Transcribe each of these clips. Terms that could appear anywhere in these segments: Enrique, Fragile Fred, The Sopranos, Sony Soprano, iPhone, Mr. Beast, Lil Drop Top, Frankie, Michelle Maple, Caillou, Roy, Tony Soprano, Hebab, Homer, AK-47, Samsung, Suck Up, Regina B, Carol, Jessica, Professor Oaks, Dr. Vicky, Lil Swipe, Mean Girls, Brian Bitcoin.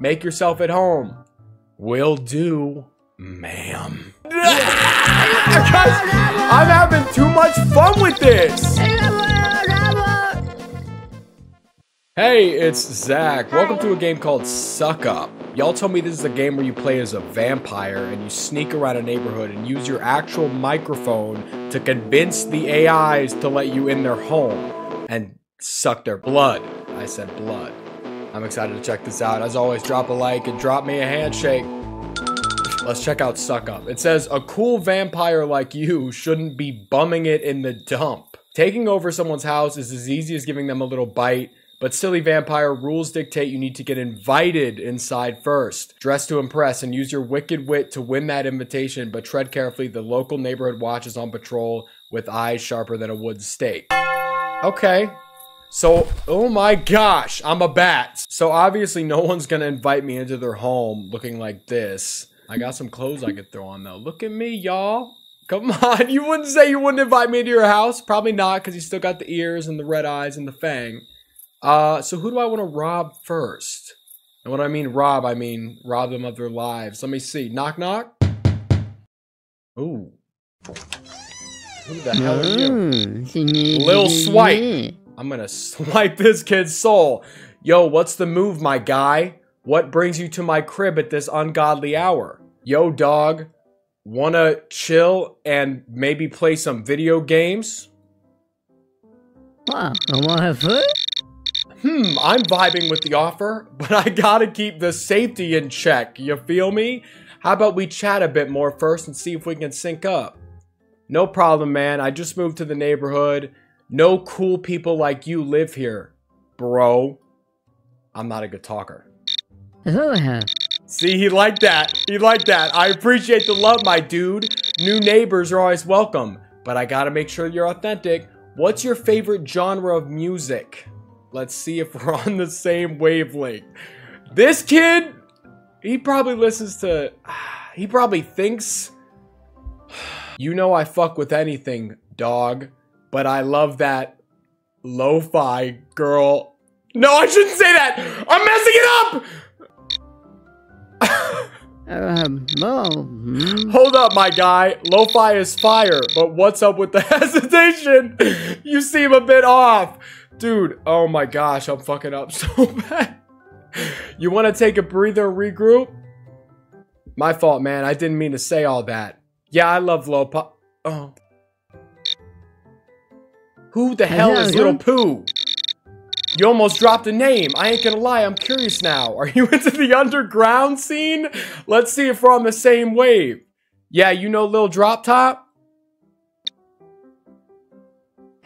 Make yourself at home. Will do, ma'am. Guys, I'm having too much fun with this. Hey, it's Zach. Welcome to a game called Suck Up. Y'all told me this is a game where you play as a vampire and you sneak around a neighborhood and use your actual microphone to convince the AIs to let you in their home and suck their blood. I said blood. I'm excited to check this out. As always, drop a like and drop me a handshake. Let's check out Suck Up. It says, a cool vampire like you shouldn't be bumming it in the dump. Taking over someone's house is as easy as giving them a little bite, but silly vampire rules dictate you need to get invited inside first. Dress to impress and use your wicked wit to win that invitation, but tread carefully. The local neighborhood watch is on patrol with eyes sharper than a wood stake. Okay. So, oh my gosh, I'm a bat. So obviously no one's gonna invite me into their home looking like this. I got some clothes I could throw on though. Look at me, y'all. Come on, you wouldn't say you wouldn't invite me into your house? Probably not, because you still got the ears and the red eyes and the fang. So who do I want to rob first? And when I mean rob them of their lives. Let me see. Knock, knock. Ooh. Who the hell are you? Lil Swipe. I'm gonna swipe this kid's soul. Yo, what's the move, my guy? What brings you to my crib at this ungodly hour? Yo, dog, wanna chill and maybe play some video games? Wow, I wanna have fun? I'm vibing with the offer, but I gotta keep the safety in check, you feel me? How about we chat a bit more first and see if we can sync up? No problem, man, I just moved to the neighborhood. No cool people like you live here, bro. I'm not a good talker. See, he liked that. He liked that. I appreciate the love, my dude. New neighbors are always welcome, but I gotta make sure you're authentic. What's your favorite genre of music? Let's see if we're on the same wavelength. This kid, he probably listens to, he probably thinks, you know I fuck with anything, dog. But I love that lo-fi girl. No, I shouldn't say that. I'm messing it up. Hold up, my guy. Lo-fi is fire, but what's up with the hesitation? You seem a bit off. Dude, oh my gosh, I'm fucking up so bad. You want to take a breather, regroup? My fault, man. I didn't mean to say all that. Yeah, I love lo-fi. Oh. Who the hell is Little Pooh? You almost dropped a name. I ain't gonna lie, I'm curious now. Are you into the underground scene? Let's see if we're on the same wave. Yeah, you know Lil Drop Top?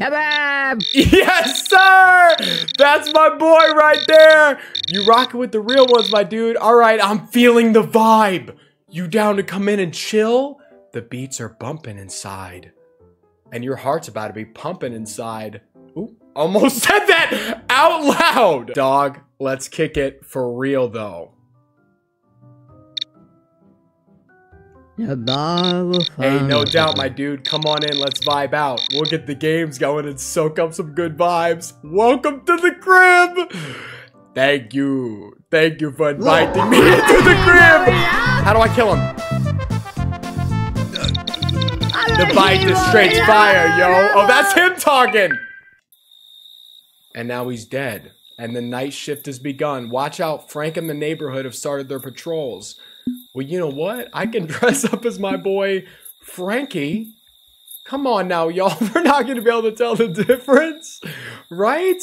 Hebab! Yes, sir! That's my boy right there! You rocking with the real ones, my dude. Alright, I'm feeling the vibe. You down to come in and chill? The beats are bumping inside. And your heart's about to be pumping inside. Ooh, almost said that out loud. Dog, let's kick it for real though. Hey, no doubt, my dude. Come on in, let's vibe out. We'll get the games going and soak up some good vibes. Welcome to the crib. Thank you. Thank you for inviting me into the crib. How do I kill him? The bite is straight fire, yo. Oh, that's him talking. And now he's dead. And the night shift has begun. Watch out, Frank and the neighborhood have started their patrols. Well, you know what? I can dress up as my boy, Frankie. Come on now, y'all. We're not going to be able to tell the difference, right?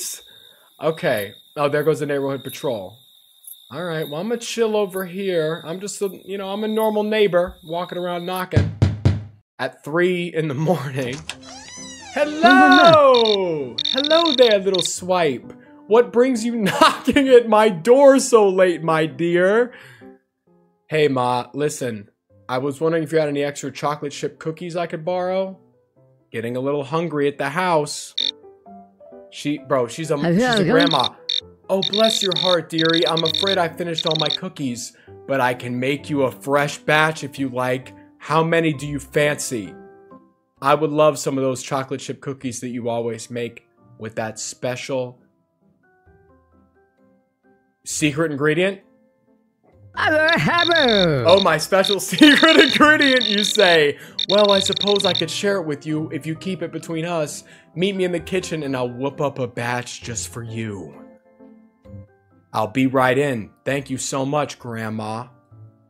Okay. Oh, there goes the neighborhood patrol. All right. Well, I'm going to chill over here. I'm just, you know, I'm a normal neighbor walking around knocking. At 3 in the morning. Hello! Hello there, Little Swipe. What brings you knocking at my door so late, my dear? Hey, Ma, listen. I was wondering if you had any extra chocolate chip cookies I could borrow? Getting a little hungry at the house. Bro, she's a grandma. Oh, bless your heart, dearie. I'm afraid I finished all my cookies, but I can make you a fresh batch if you like. How many do you fancy? I would love some of those chocolate chip cookies that you always make with that special secret ingredient. Oh, my special secret ingredient, you say? Well, I suppose I could share it with you if you keep it between us. Meet me in the kitchen and I'll whip up a batch just for you. I'll be right in. Thank you so much, Grandma.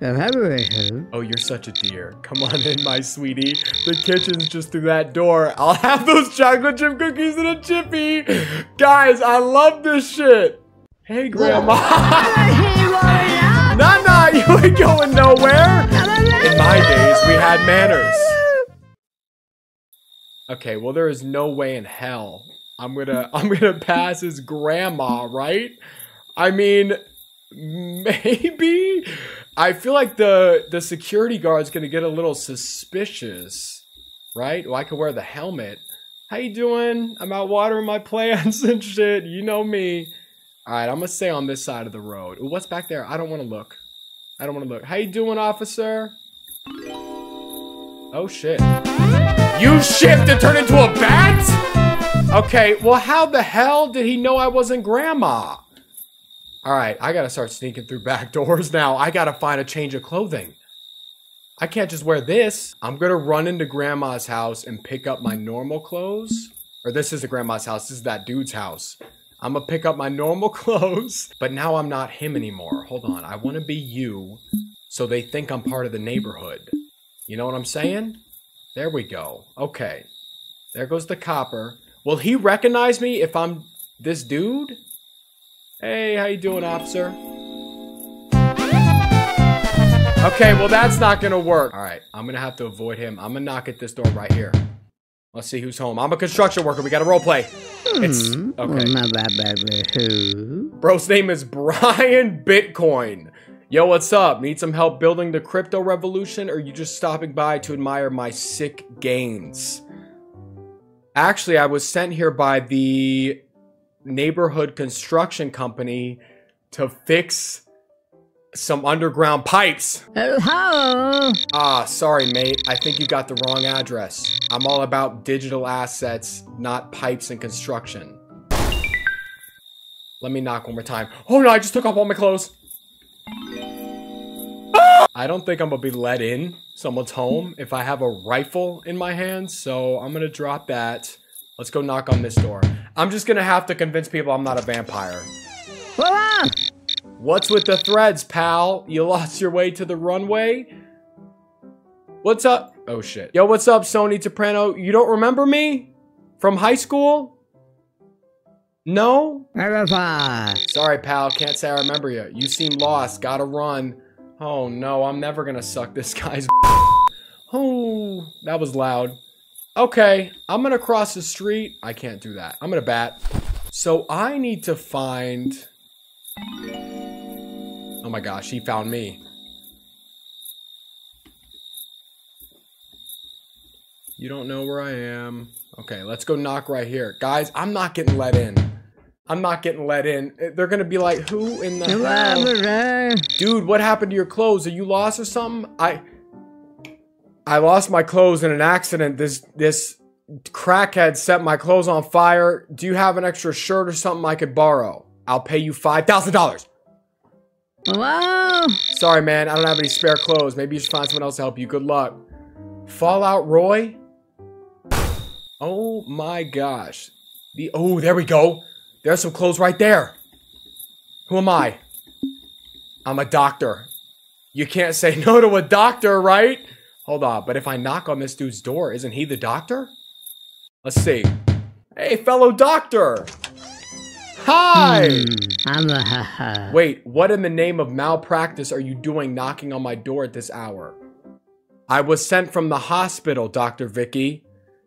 Oh, you're such a dear. Come on in, my sweetie. The kitchen's just through that door. I'll have those chocolate chip cookies in a jiffy. Guys, I love this shit. Hey, Grandma. Nah, you ain't going nowhere! In my days, we had manners. Okay, well, there is no way in hell I'm gonna pass his grandma, right? I mean, maybe? I feel like the security guard's gonna get a little suspicious, right? Well, I could wear the helmet. How you doing? I'm out watering my plants and shit, you know me. All right, I'm gonna stay on this side of the road. Ooh, what's back there? I don't want to look. I don't want to look. How you doing, officer? Oh shit! You shift and turn into a bat? Okay. Well, how the hell did he know I wasn't Grandma? All right, I gotta start sneaking through back doors now. I gotta find a change of clothing. I can't just wear this. I'm gonna run into Grandma's house and pick up my normal clothes. Or this isn't Grandma's house. This is that dude's house. I'm gonna pick up my normal clothes, but now I'm not him anymore. Hold on, I wanna be you, so they think I'm part of the neighborhood. You know what I'm saying? There we go, okay. There goes the copper. Will he recognize me if I'm this dude? Hey, how you doing, officer? Okay, well that's not gonna work. All right, I'm gonna have to avoid him. I'm gonna knock at this door right here. Let's see who's home. I'm a construction worker, we gotta roleplay. It's okay. Bro's name is Brian Bitcoin. Yo, what's up? Need some help building the crypto revolution, or are you just stopping by to admire my sick gains? Actually, I was sent here by the neighborhood construction company to fix some underground pipes. Hello. Ah, sorry, mate. I think you got the wrong address. I'm all about digital assets, not pipes and construction. Let me knock one more time. Oh no, I just took off all my clothes. Ah! I don't think I'm gonna be let in someone's home if I have a rifle in my hand, so I'm gonna drop that. Let's go knock on this door. I'm just gonna have to convince people I'm not a vampire. Voila! What's with the threads, pal? You lost your way to the runway? What's up? Oh, shit. Yo, what's up, Sony Soprano? You don't remember me? From high school? No? Sorry, pal. Can't say I remember you. You seem lost. Gotta run. Oh, no. I'm never gonna suck this guy's Oh, that was loud. Okay. I'm gonna cross the street. I can't do that. I'm gonna bat. So I need to find... Oh my gosh, he found me. You don't know where I am. Okay, let's go knock right here. Guys, I'm not getting let in. I'm not getting let in. They're gonna be like, who in the hell? Dude, what happened to your clothes? Are you lost or something? I lost my clothes in an accident. This crackhead set my clothes on fire. Do you have an extra shirt or something I could borrow? I'll pay you $5,000. Hello? Sorry, man. I don't have any spare clothes. Maybe you should find someone else to help you. Good luck. Fallout Roy? Oh my gosh. Oh, there we go. There's some clothes right there. Who am I? I'm a doctor. You can't say no to a doctor, right? Hold on. But if I knock on this dude's door, isn't he the doctor? Let's see. Hey, fellow doctor. Hi! Wait, what in the name of malpractice are you doing knocking on my door at this hour? I was sent from the hospital, Dr. Vicky.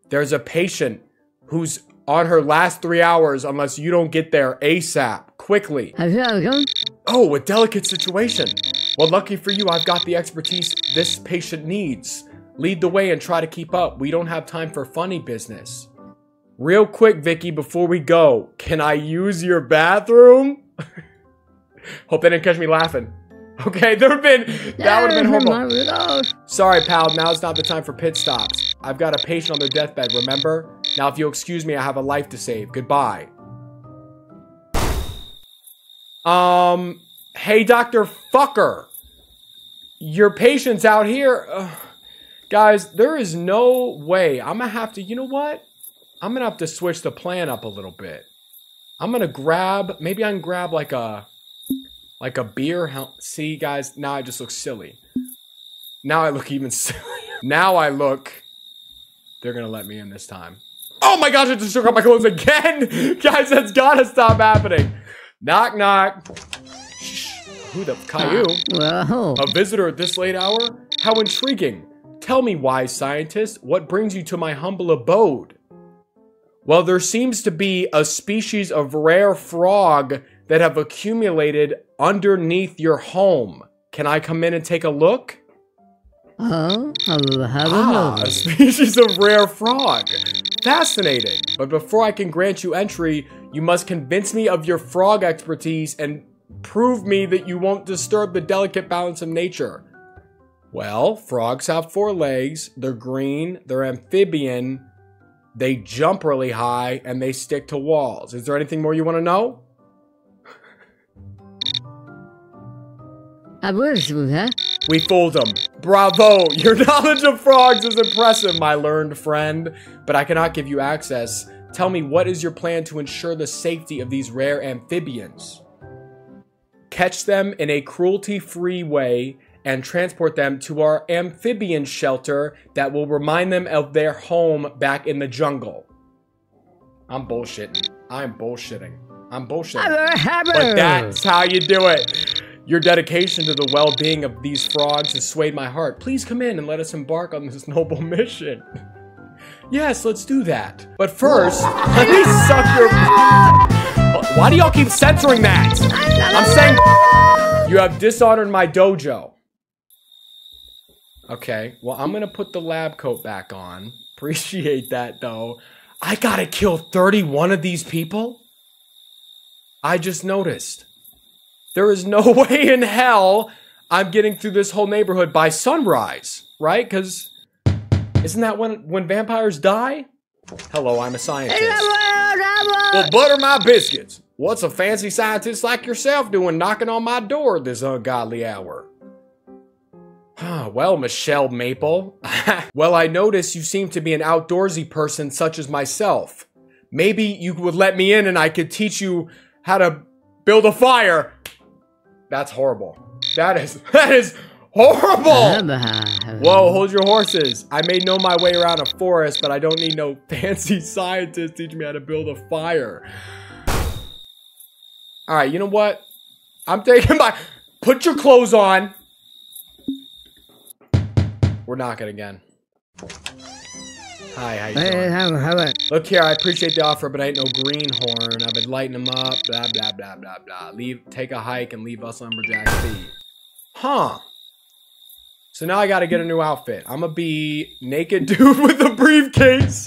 There's a patient who's on her last 3 hours unless you don't get there ASAP, quickly. Oh, a delicate situation. Well, lucky for you, I've got the expertise this patient needs. Lead the way and try to keep up. We don't have time for funny business. Real quick, Vicky, before we go, can I use your bathroom? Hope they didn't catch me laughing. Okay, that would have been horrible. Sorry, pal, now's not the time for pit stops. I've got a patient on their deathbed, remember? Now, if you'll excuse me, I have a life to save. Goodbye. Hey, Dr. Fucker. your patients out here, guys, there is no way. I'm going to have to, you know what? I'm going to have to switch the plan up a little bit. I'm going to grab, maybe I can grab like a beer helmet. See, guys, now I just look silly. Now I look even sillier. Now I look, they're going to let me in this time. Oh my gosh, I just took off my clothes again. Guys, that's got to stop happening. Knock, knock. Shh. Who the Caillou? Whoa. A visitor at this late hour? How intriguing. Tell me, wise scientist, what brings you to my humble abode? Well, there seems to be a species of rare frog that have accumulated underneath your home. Can I come in and take a look? Oh, I'll have a look. A species of rare frog. Fascinating. But before I can grant you entry, you must convince me of your frog expertise and prove me that you won't disturb the delicate balance of nature. Well, frogs have four legs, they're green, they're amphibian, they jump really high, and they stick to walls. Is there anything more you want to know? We fooled them. Bravo! Your knowledge of frogs is impressive, my learned friend. But I cannot give you access. Tell me, what is your plan to ensure the safety of these rare amphibians? Catch them in a cruelty-free way and transport them to our amphibian shelter that will remind them of their home back in the jungle. I'm bullshitting. I'm bullshitting. I'm bullshitting. But that's how you do it. Your dedication to the well-being of these frogs has swayed my heart. Please come in and let us embark on this noble mission. Yes, let's do that. But first, let me suck your... Why do y'all keep censoring that? I'm saying... You have dishonored my dojo. Okay, well, I'm going to put the lab coat back on. Appreciate that, though. I got to kill 31 of these people? I just noticed. There is no way in hell I'm getting through this whole neighborhood by sunrise, right? Because isn't that when vampires die? Hello, I'm a scientist. Well, butter my biscuits. What's a fancy scientist like yourself doing knocking on my door at this ungodly hour? Well, Michelle Maple. Well, I notice you seem to be an outdoorsy person such as myself. Maybe you would let me in and I could teach you how to build a fire. That's horrible. That is horrible! Whoa, hold your horses. I may know my way around a forest, but I don't need no fancy scientist teach me how to build a fire. All right, you know what? I'm taking my... Put your clothes on. We're knocking again. Hi, how you doing? How Look here, I appreciate the offer, but I ain't no greenhorn. I've been lighting them up, blah, blah, blah, blah, blah. Take a hike and leave us lumberjacks be. Huh. So now I gotta get a new outfit. I'm gonna be naked dude with a briefcase.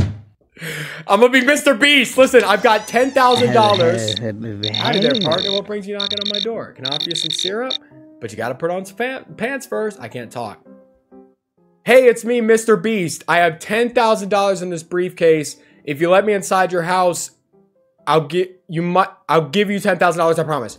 I'm gonna be Mr. Beast. Listen, I've got $10,000. Howdy there, partner. What brings you knocking on my door? Can I offer you some syrup? But you gotta put on some pants first. I can't talk. Hey, it's me, Mr. Beast. I have $10,000 in this briefcase. If you let me inside your house, I'll give you $10,000. I promise.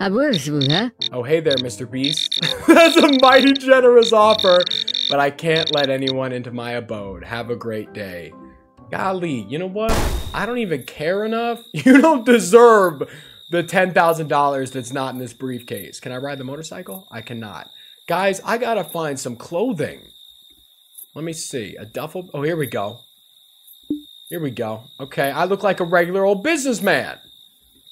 Oh, hey there, Mr. Beast. That's a mighty generous offer, but I can't let anyone into my abode. Have a great day. Golly, you know what? I don't even care enough. You don't deserve the $10,000 that's not in this briefcase. Can I ride the motorcycle? I cannot. Guys, I gotta find some clothing. Let me see. A duffel. Oh, here we go. Here we go. Okay, I look like a regular old businessman.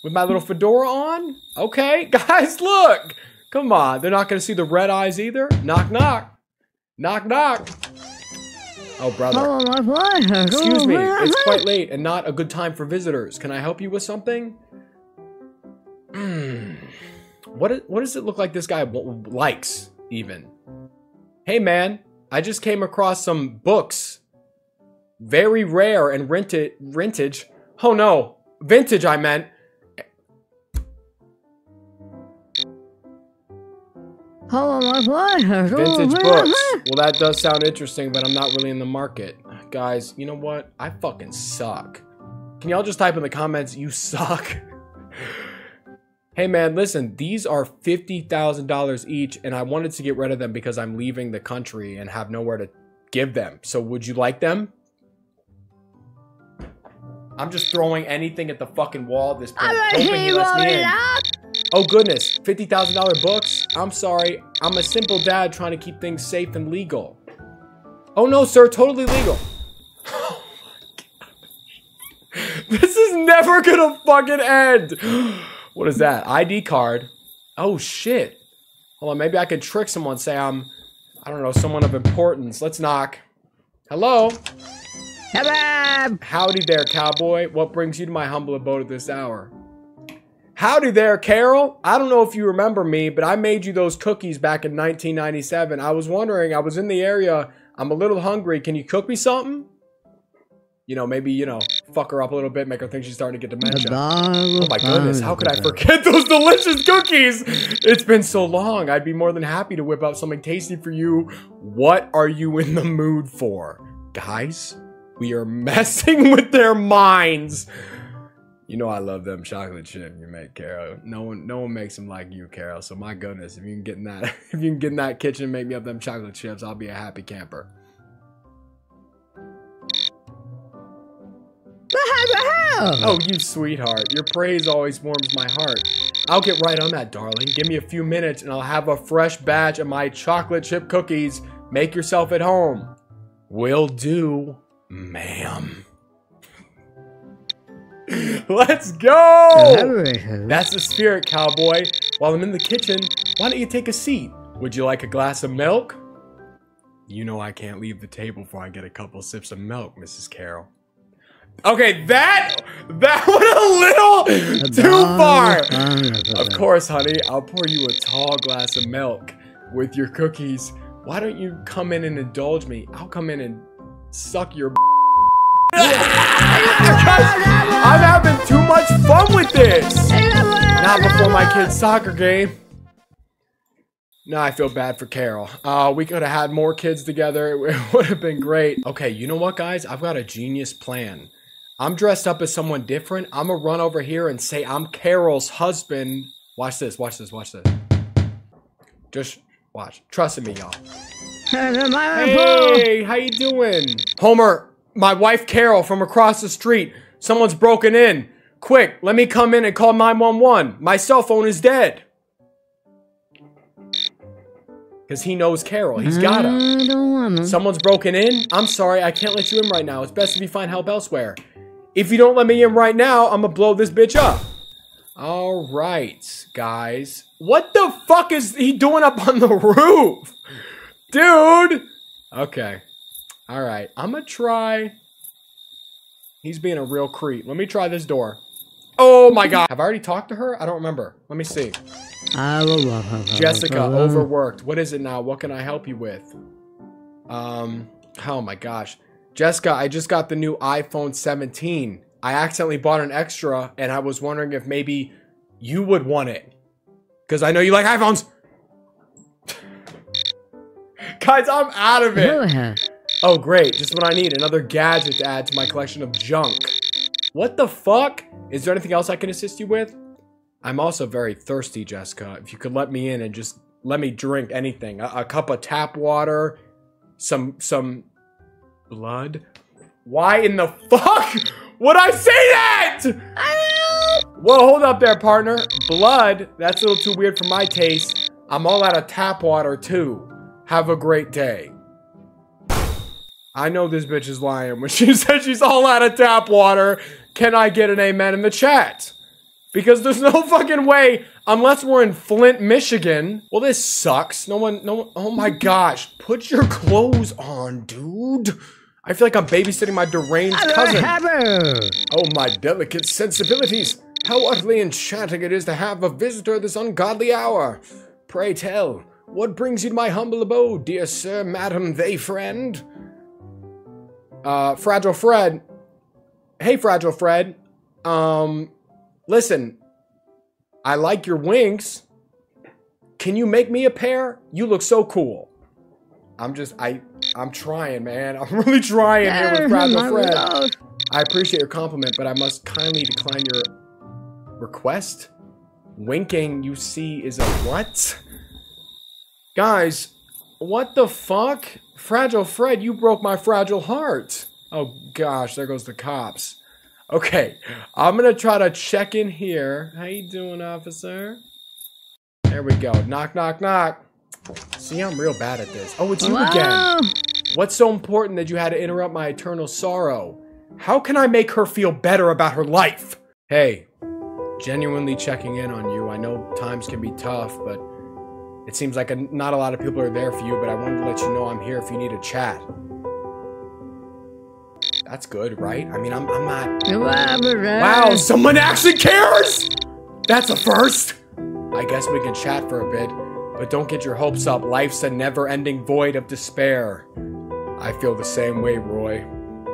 With my little fedora on? Okay, guys, look. Come on. They're not gonna see the red eyes either. Knock, knock. Knock, knock. Oh, brother. Excuse me. It's quite late and not a good time for visitors. Can I help you with something? What does it look like this guy likes, even? Hey, man, I just came across some books. Very rare and rentage. Oh, no. Vintage, I meant. Vintage books. Well, that does sound interesting, but I'm not really in the market. Guys, you know what? I fucking suck. Can y'all just type in the comments, you suck? hey man, listen, these are $50,000 each and I wanted to get rid of them because I'm leaving the country and have nowhere to give them. So would you like them? I'm just throwing anything at the fucking wall at this point. Hoping he lets me in. Oh goodness, $50,000 books? I'm sorry, I'm a simple dad trying to keep things safe and legal. Oh no sir, totally legal. Oh my God. This is never gonna fucking end. What is that? ID card. Oh shit. Hold on, maybe I could trick someone, say I'm, I don't know, someone of importance. Let's knock. Hello? Hebab! Howdy there, cowboy. What brings you to my humble abode at this hour? Howdy there, Carol. I don't know if you remember me, but I made you those cookies back in 1997. I was wondering, I was in the area. I'm a little hungry. Can you cook me something? You know, maybe, you know, fuck her up a little bit, make her think she's starting to get dementia. Oh my goodness, how could I forget those delicious cookies? It's been so long. I'd be more than happy to whip out something tasty for you. What are you in the mood for? Guys, we are messing with their minds. You know I love them chocolate chip you make, Carol. No one makes them like you, Carol. So my goodness, if you can get in that kitchen and make me up them chocolate chips, I'll be a happy camper. Oh, you sweetheart. Your praise always warms my heart. I'll get right on that, darling. Give me a few minutes and I'll have a fresh batch of my chocolate chip cookies. Make yourself at home. Will do, ma'am. Let's go! That's the spirit, cowboy. While I'm in the kitchen, why don't you take a seat? Would you like a glass of milk? You know I can't leave the table before I get a couple sips of milk, Mrs. Carol. Okay, that went a little too far. Of course, honey, I'll pour you a tall glass of milk with your cookies. Why don't you come in and indulge me? I'll come in and suck your I'm having too much fun with this. Not before my kid's soccer game. No, I feel bad for Carol. We could have had more kids together. It would have been great. Okay, you know what, guys? I've got a genius plan. I'm dressed up as someone different. I'm gonna run over here and say I'm Carol's husband. Watch this, watch this, watch this. Just watch. Trust in me, y'all. Hey, how you doing? Homer, my wife Carol from across the street. Someone's broken in. Quick, let me come in and call 911. My cell phone is dead. Because he knows Carol. He's got her. Someone's broken in? I'm sorry, I can't let you in right now. It's best if you find help elsewhere. If you don't let me in right now, I'm gonna blow this bitch up. All right, guys. What the fuck is he doing up on the roof? Dude! Okay. All right, I'm gonna try. He's being a real creep. Let me try this door. Oh my God. Have I already talked to her? I don't remember. Let me see. Jessica, overworked. What is it now? What can I help you with? Oh my gosh. Jessica, I just got the new iPhone 17. I accidentally bought an extra and I was wondering if maybe you would want it. Because I know you like iPhones. Guys, I'm out of it. Oh great, just what I need. Another gadget to add to my collection of junk. What the fuck? Is there anything else I can assist you with? I'm also very thirsty, Jessica. If you could let me in and just let me drink anything. A cup of tap water, some blood. Why in the fuck would I say that? Whoa, hold up there, partner. Blood? That's a little too weird for my taste. I'm all out of tap water, too. Have a great day. I know this bitch is lying when she said she's all out of tap water. Can I get an amen in the chat? Because there's no fucking way, unless we're in Flint, Michigan. Well, this sucks. No one, oh my gosh. Put your clothes on, dude. I feel like I'm babysitting my deranged cousin. Oh, my delicate sensibilities. How utterly enchanting it is to have a visitor this ungodly hour. Pray tell, what brings you to my humble abode, dear sir, madam, they friend? Fragile Fred. Hey, Fragile Fred. Listen, I like your wings. Can you make me a pair? You look so cool. I'm trying, man. I'm really trying here with Fragile Fred. I appreciate your compliment, but I must kindly decline your request. winking you see is a what? Guys, what the fuck? Fragile Fred, you broke my fragile heart. Oh gosh, there goes the cops. Okay, I'm gonna try to check in here. How you doing, officer? There we go. Knock, knock, knock. See, I'm real bad at this. Oh, it's you again. What's so important that you had to interrupt my eternal sorrow? How can I make her feel better about her life? Hey, genuinely checking in on you. I know times can be tough, but it seems like not a lot of people are there for you, but I wanted to let you know I'm here if you need a chat. That's good, right? I mean, I'm not... Wow, someone actually cares! That's a first! I guess we can chat for a bit, but don't get your hopes up. Life's a never-ending void of despair. I feel the same way, Roy.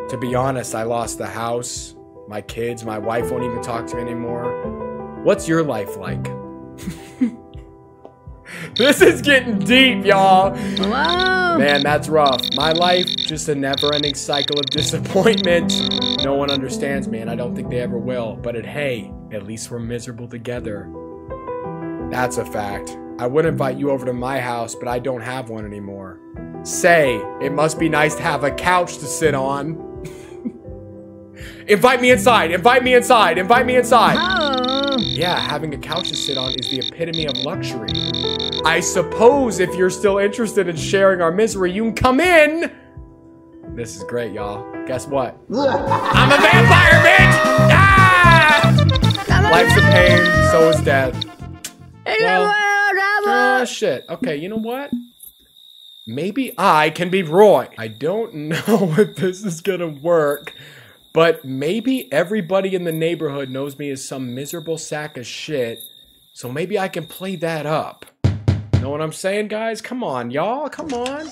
To be honest, I lost the house, my kids, my wife won't even talk to me anymore. What's your life like? This is getting deep, y'all. Man, that's rough. My life, just a never-ending cycle of disappointment. No one understands me, and I don't think they ever will. But hey, at least we're miserable together. That's a fact. I would invite you over to my house, but I don't have one anymore. Say, it must be nice to have a couch to sit on. Invite me inside, invite me inside, invite me inside. Yeah, having a couch to sit on is the epitome of luxury. I suppose if you're still interested in sharing our misery, you can come in. This is great, y'all. Guess what? I'm a vampire, bitch! Ah! Life's a pain, so is death. Well, shit. Okay, you know what? Maybe I can be Roy. I don't know if this is gonna work, but maybe everybody in the neighborhood knows me as some miserable sack of shit, so maybe I can play that up. Know what I'm saying, guys? Come on, y'all. Come on.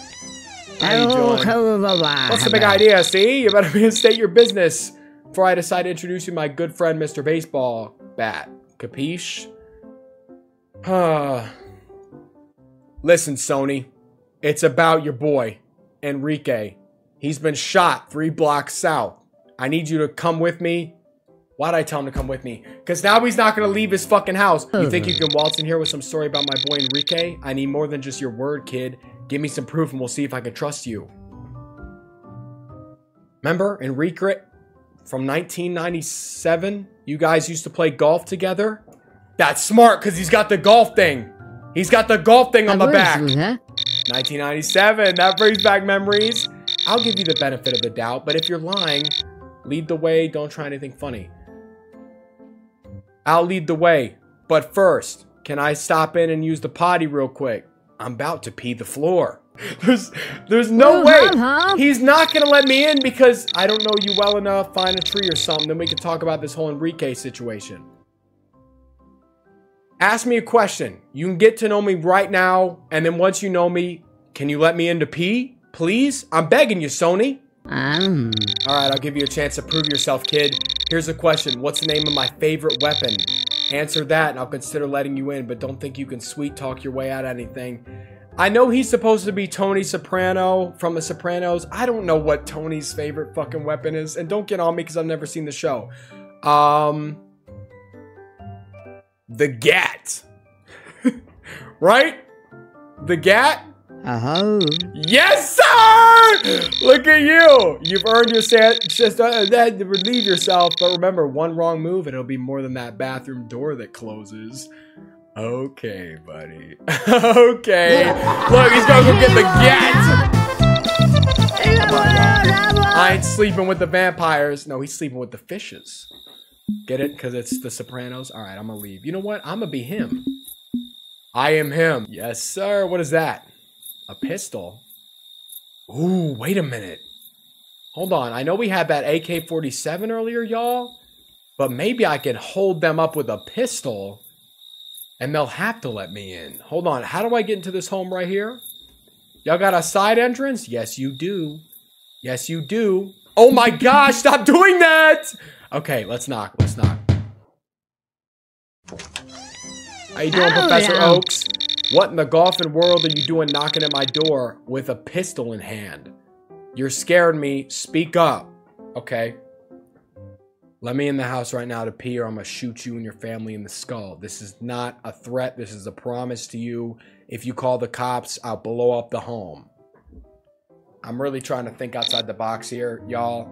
How you doing? What's the big idea, see? You better reinstate your business before I decide to introduce you to my good friend, Mr. Baseball Bat. Capiche? Listen, Sony. It's about your boy, Enrique. He's been shot 3 blocks south. I need you to come with me. Why'd I tell him to come with me? Because now he's not going to leave his fucking house. You think you can waltz in here with some story about my boy Enrique? I need more than just your word, kid. Give me some proof and we'll see if I can trust you. Remember Enrique from 1997? You guys used to play golf together? That's smart because he's got the golf thing. He's got the golf thing on the back. 1997, that brings back memories. I'll give you the benefit of the doubt, but if you're lying, lead the way, don't try anything funny. I'll lead the way, but first, can I stop in and use the potty real quick? I'm about to pee the floor. There's no way. He's not gonna let me in because I don't know you well enough. Find a tree or something, then we can talk about this whole Enrique situation. Ask me a question. You can get to know me right now, and then once you know me, can you let me in to pee? Please? I'm begging you, Sony. Alright, I'll give you a chance to prove yourself, kid. Here's a question. What's the name of my favorite weapon? Answer that, and I'll consider letting you in, but don't think you can sweet talk your way out of anything. I know he's supposed to be Tony Soprano from The Sopranos. I don't know what Tony's favorite fucking weapon is, and don't get on me because I've never seen the show. The Gat. Right? The Gat? Uh-huh. Yes, sir! Look at you. You've earned your to relieve yourself, but remember, one wrong move and it'll be more than that bathroom door that closes. Okay, buddy. Okay. Look, he's gonna go get the Gat. I ain't sleeping with the vampires. No, he's sleeping with the fishes. Get it? Because it's The Sopranos. All right, I'm going to leave. You know what? I'm going to be him. I am him. Yes, sir. What is that? A pistol? Ooh, wait a minute. Hold on. I know we had that AK-47 earlier, y'all. But maybe I can hold them up with a pistol. And they'll have to let me in. Hold on. How do I get into this home right here? Y'all got a side entrance? Yes, you do. Yes, you do. Oh, my gosh. Stop doing that. Okay, let's knock. Let's knock. How you doing, Professor Oaks? What in the golfing world are you doing knocking at my door with a pistol in hand? You're scaring me. Speak up. Okay. Let me in the house right now to pee, or I'm gonna shoot you and your family in the skull. This is not a threat. This is a promise to you. If you call the cops, I'll blow up the home. I'm really trying to think outside the box here, y'all.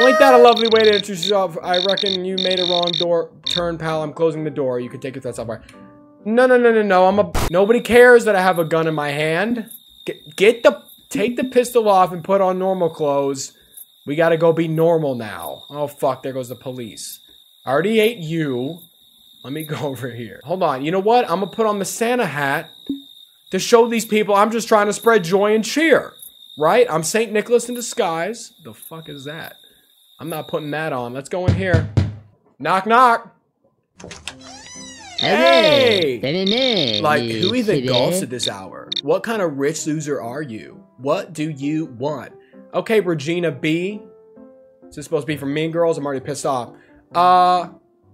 Ain't that a lovely way to introduce yourself? I reckon you made a wrong turn, pal. I'm closing the door. You can take your thoughts off. No, no, no, no, no. Nobody cares that I have a gun in my hand. Take the pistol off and put on normal clothes. We gotta go be normal now. Oh fuck, there goes the police. I already ate you. Let me go over here. Hold on, you know what? I'm gonna put on the Santa hat to show these people I'm just trying to spread joy and cheer, right? I'm St. Nicholas in disguise. The fuck is that? I'm not putting that on. Let's go in here. Knock, knock. Hey! Like, who even golfs at this hour? What kind of rich loser are you? What do you want? Okay, Regina B. Is this supposed to be from Mean Girls? I'm already pissed off.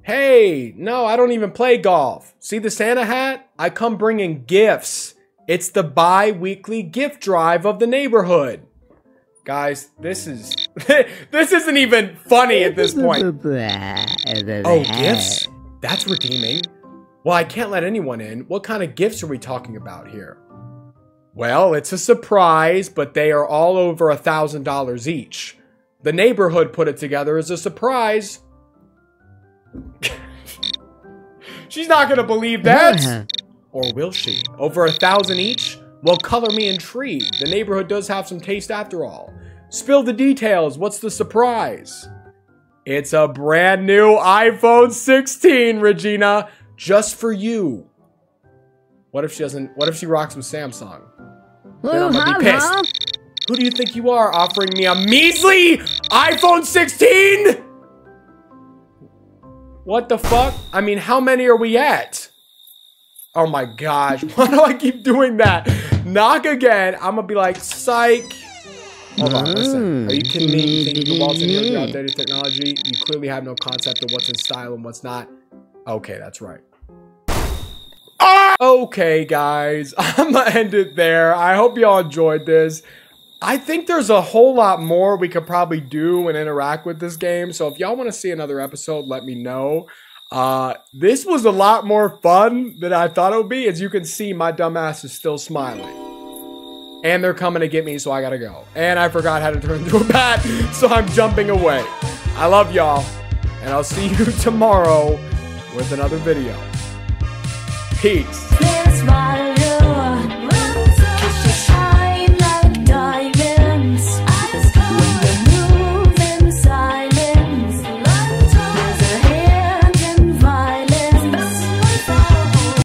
Hey, no, I don't even play golf. See the Santa hat? I come bringing gifts. It's the bi-weekly gift drive of the neighborhood. Guys, this is... this isn't even funny at this point. Oh, gifts? That's redeeming. Well, I can't let anyone in. What kind of gifts are we talking about here? Well, it's a surprise, but they are all over $1,000 each. The neighborhood put it together as a surprise. She's not gonna believe that. Or will she? Over $1,000 each? Well, color me intrigued. The neighborhood does have some taste after all. Spill the details. What's the surprise? It's a brand new iPhone 16, Regina. Just for you. What if she doesn't? What if she rocks with Samsung? Then I'm gonna be pissed. Who do you think you are, offering me a measly iPhone 16? What the fuck? I mean, how many are we at? Oh my gosh! Why do I keep doing that? Knock again. I'm gonna be like, psych. Hold on, listen. Are you kidding me? You think you can waltz in here with outdated technology? You clearly have no concept of what's in style and what's not. Okay, that's right. Ah! Okay, guys, I'm gonna end it there. I hope y'all enjoyed this. I think there's a whole lot more we could probably do and interact with this game. So if y'all want to see another episode, let me know. This was a lot more fun than I thought it would be. As you can see, my dumb ass is still smiling. And they're coming to get me, so I gotta go. And I forgot how to turn into a bat, so I'm jumping away. I love y'all, and I'll see you tomorrow with another video. Peace.